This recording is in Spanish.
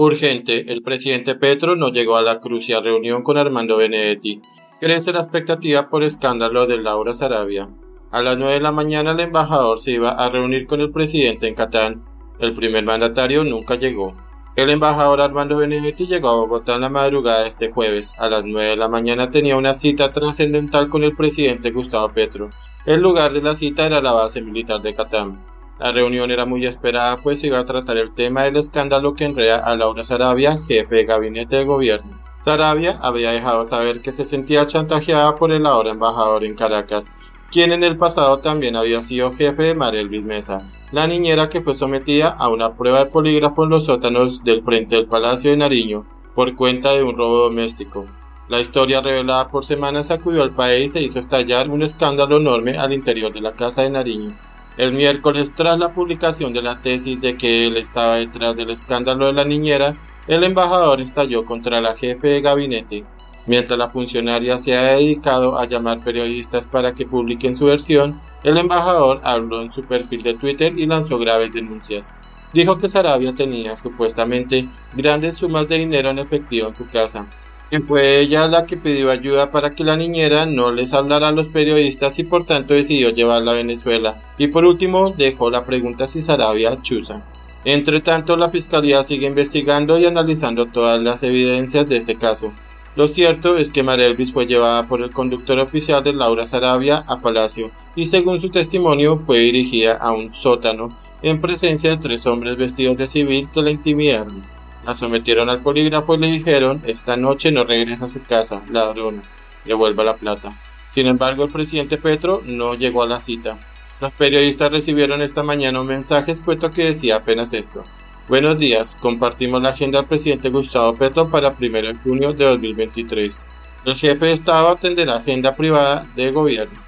Urgente, el presidente Petro no llegó a la crucial reunión con Armando Benedetti. Crece la expectativa por escándalo de Laura Sarabia. A las 9 de la mañana el embajador se iba a reunir con el presidente en Catán. El primer mandatario nunca llegó. El embajador Armando Benedetti llegó a Bogotá en la madrugada de este jueves. A las 9 de la mañana tenía una cita trascendental con el presidente Gustavo Petro. El lugar de la cita era la base militar de Catán. La reunión era muy esperada, pues iba a tratar el tema del escándalo que enreda a Laura Sarabia, jefe de gabinete de gobierno. Sarabia había dejado saber que se sentía chantajeada por el ahora embajador en Caracas, quien en el pasado también había sido jefe de Marelvis Mesa, la niñera que fue sometida a una prueba de polígrafo en los sótanos del frente del Palacio de Nariño por cuenta de un robo doméstico. La historia revelada por semanas sacudió al país e hizo estallar un escándalo enorme al interior de la Casa de Nariño. El miércoles, tras la publicación de la tesis de que él estaba detrás del escándalo de la niñera, el embajador estalló contra la jefe de gabinete. Mientras la funcionaria se ha dedicado a llamar periodistas para que publiquen su versión, el embajador habló en su perfil de Twitter y lanzó graves denuncias. Dijo que Sarabia tenía, supuestamente, grandes sumas de dinero en efectivo en su casa, que fue ella la que pidió ayuda para que la niñera no les hablara a los periodistas y por tanto decidió llevarla a Venezuela. Y por último, dejó la pregunta si Sarabia chuza. Entre tanto, la fiscalía sigue investigando y analizando todas las evidencias de este caso. Lo cierto es que Marelvis fue llevada por el conductor oficial de Laura Sarabia a Palacio y, según su testimonio, fue dirigida a un sótano en presencia de tres hombres vestidos de civil que la intimidaron. La sometieron al polígrafo y le dijeron: "Esta noche no regresa a su casa, ladrona, devuelva la plata". Sin embargo, el presidente Petro no llegó a la cita. Los periodistas recibieron esta mañana un mensaje escueto que decía apenas esto: "Buenos días, compartimos la agenda del presidente Gustavo Petro para 1 de junio de 2023. El jefe de Estado atenderá agenda privada de gobierno".